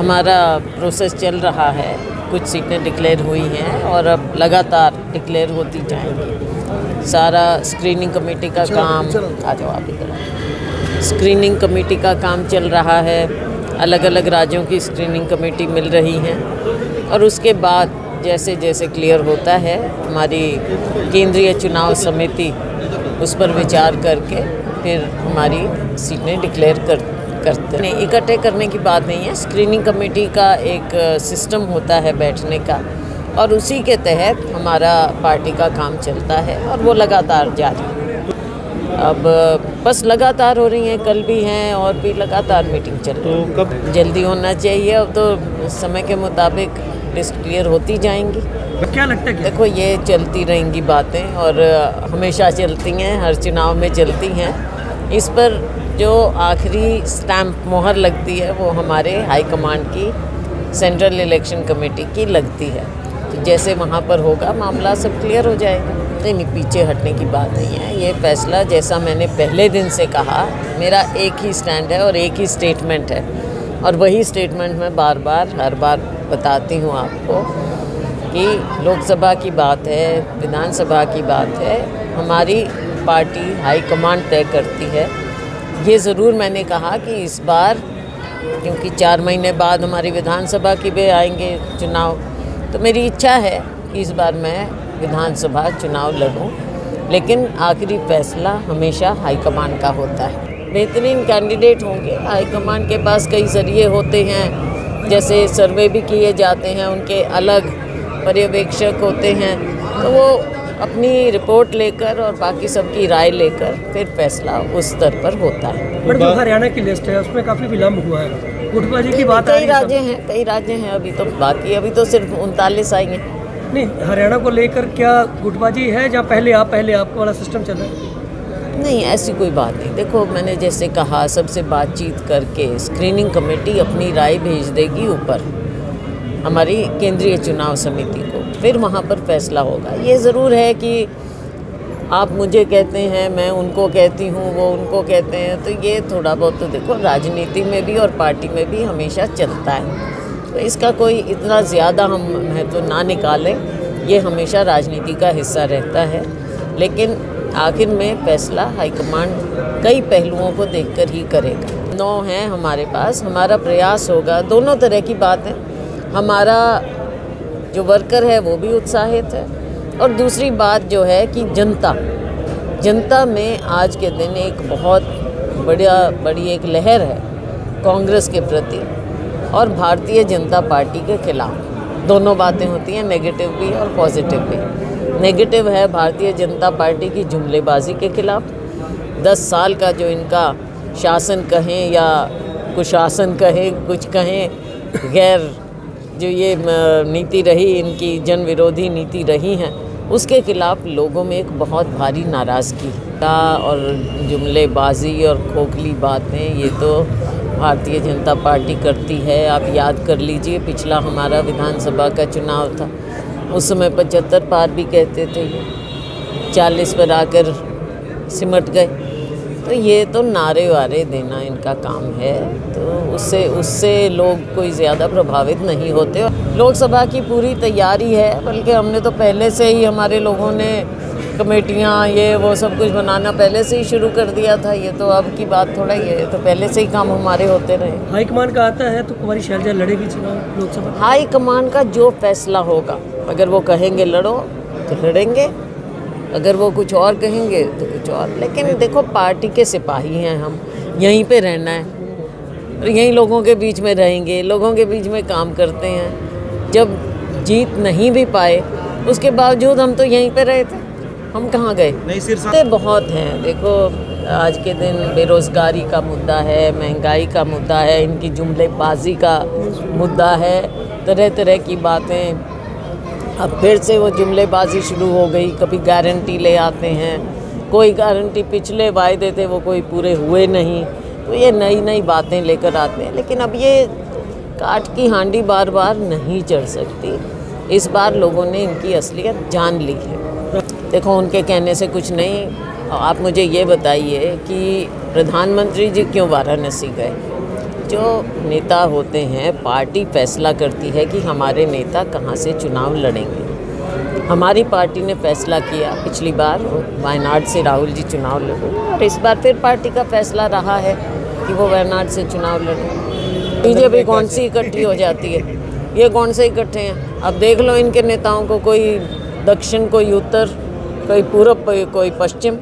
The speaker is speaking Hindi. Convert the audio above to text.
हमारा प्रोसेस चल रहा है, कुछ सीटें डिक्लेयर हुई हैं और अब लगातार डिक्लेयर होती जाएंगी। सारा स्क्रीनिंग कमेटी का काम स्क्रीनिंग कमेटी का काम चल रहा है, अलग अलग राज्यों की स्क्रीनिंग कमेटी मिल रही हैं और उसके बाद जैसे जैसे क्लियर होता है हमारी केंद्रीय चुनाव समिति उस पर विचार करके फिर हमारी सीटें डिक्लेयर करते हैं। इकट्ठे करने की बात नहीं है, स्क्रीनिंग कमेटी का एक सिस्टम होता है बैठने का और उसी के तहत हमारा पार्टी का काम चलता है और वो लगातार जारी है। अब बस लगातार हो रही हैं, कल भी हैं और भी लगातार मीटिंग चल रही है। कब जल्दी होना चाहिए, अब तो समय के मुताबिक लिस्ट क्लियर होती जाएंगी। क्या लगता है कि देखो ये चलती रहेंगी बातें और हमेशा चलती हैं, हर चुनाव में चलती हैं। इस पर जो आखिरी स्टैम्प मोहर लगती है वो हमारे हाई कमांड की सेंट्रल इलेक्शन कमेटी की लगती है, तो जैसे वहाँ पर होगा मामला सब क्लियर हो जाएगा। नहीं, पीछे हटने की बात नहीं है। ये फैसला, जैसा मैंने पहले दिन से कहा, मेरा एक ही स्टैंड है और एक ही स्टेटमेंट है और वही स्टेटमेंट मैं बार बार हर बार बताती हूँ आपको कि लोकसभा की बात है, विधानसभा की बात है, हमारी पार्टी हाई कमांड तय करती है। ये ज़रूर मैंने कहा कि इस बार, क्योंकि 4 महीने बाद हमारी विधानसभा की भी आएंगे चुनाव, तो मेरी इच्छा है कि इस बार मैं विधानसभा चुनाव लड़ूँ, लेकिन आखिरी फैसला हमेशा हाईकमान का होता है। बेहतरीन कैंडिडेट होंगे, हाईकमान के पास कई जरिए होते हैं, जैसे सर्वे भी किए जाते हैं, उनके अलग पर्यवेक्षक होते हैं, तो वो अपनी रिपोर्ट लेकर और बाकी सबकी राय लेकर फिर फैसला उस स्तर पर होता है। पर जो हरियाणा की लिस्ट है उसमें काफ़ी विलम्ब हुआ है, गुटबाजी की बात, कई राज्य हैं अभी तो बाकी, अभी तो सिर्फ 39 आई हैं। नहीं, हरियाणा को लेकर क्या गुटबाजी है जहाँ पहले आप वाला सिस्टम चल रहा है? नहीं, ऐसी कोई बात नहीं। देखो मैंने जैसे कहा, सबसे बातचीत करके स्क्रीनिंग कमेटी अपनी राय भेज देगी ऊपर हमारी केंद्रीय चुनाव समिति को, फिर वहाँ पर फैसला होगा। ये ज़रूर है कि आप मुझे कहते हैं, मैं उनको कहती हूँ, वो उनको कहते हैं, तो ये थोड़ा बहुत तो देखो राजनीति में भी और पार्टी में भी हमेशा चलता है, तो इसका कोई इतना ज़्यादा हम महत्व तो ना निकालें। ये हमेशा राजनीति का हिस्सा रहता है, लेकिन आखिर में फैसला हाईकमांड कई पहलुओं को देखकर ही करेगा। 9 हैं हमारे पास, हमारा प्रयास होगा। दोनों तरह की बात है, हमारा जो वर्कर है वो भी उत्साहित है और दूसरी बात जो है कि जनता में आज के दिन एक बहुत बड़ी एक लहर है कांग्रेस के प्रति और भारतीय जनता पार्टी के खिलाफ। दोनों बातें होती हैं, नेगेटिव भी और पॉजिटिव भी। नेगेटिव है भारतीय जनता पार्टी की जुमलेबाजी के खिलाफ, 10 साल का जो इनका शासन कहें या कुशासन कहें, कुछ कहें, गैर जो ये नीति रही, इनकी जन विरोधी नीति रही हैं, उसके खिलाफ लोगों में एक बहुत भारी नाराज़गी और जुमलेबाजी और खोखली बातें ये तो भारतीय जनता पार्टी करती है। आप याद कर लीजिए, पिछला हमारा विधानसभा का चुनाव था, उस समय 75 पार भी कहते थे, ये 40 पर आकर सिमट गए। तो ये तो नारे वारे देना इनका काम है, तो उससे लोग कोई ज़्यादा प्रभावित नहीं होते। लोकसभा की पूरी तैयारी है, बल्कि हमने तो पहले से ही, हमारे लोगों ने कमेटियाँ ये वो सब कुछ बनाना पहले से ही शुरू कर दिया था। ये तो अब की बात थोड़ा ही है, तो पहले से ही काम हमारे होते रहे। हाईकमान का आता है तो कुमारी शैलजा लड़ेगी चुनाव लोकसभा? हाईकमान का जो फैसला होगा, अगर वो कहेंगे लड़ो तो लड़ेंगे, अगर वो कुछ और कहेंगे तो कुछ और। लेकिन देखो पार्टी के सिपाही हैं हम, यहीं पर रहना है और यहीं लोगों के बीच में रहेंगे, लोगों के बीच में काम करते हैं। जब जीत नहीं भी पाए उसके बावजूद हम तो यहीं पर रहे थे, हम कहाँ गए? नहीं, सिरसा बहुत हैं। देखो आज के दिन बेरोज़गारी का मुद्दा है, महंगाई का मुद्दा है, इनकी जुमलेबाजी का मुद्दा है, तरह तरह की बातें। अब फिर से वो जुमलेबाजी शुरू हो गई, कभी गारंटी ले आते हैं, कोई गारंटी, पिछले वायदे थे वो कोई पूरे हुए नहीं, तो ये नई नई बातें लेकर आते हैं। लेकिन अब ये काट की हांडी बार बार नहीं चढ़ सकती, इस बार लोगों ने इनकी असलियत जान ली है। देखो उनके कहने से कुछ नहीं। आप मुझे ये बताइए कि प्रधानमंत्री जी क्यों वाराणसी गए? जो नेता होते हैं पार्टी फैसला करती है कि हमारे नेता कहाँ से चुनाव लड़ेंगे। हमारी पार्टी ने फैसला किया, पिछली बार वायनाड से राहुल जी चुनाव लड़े और इस बार फिर पार्टी का फैसला रहा है कि वो वायनाड से चुनाव लड़े। बीजेपी कौन सी इकट्ठी हो जाती है, ये कौन से इकट्ठे हैं। अब देख लो इनके नेताओं को, कोई दक्षिण कोई उत्तर कोई पूर्व कोई पश्चिम,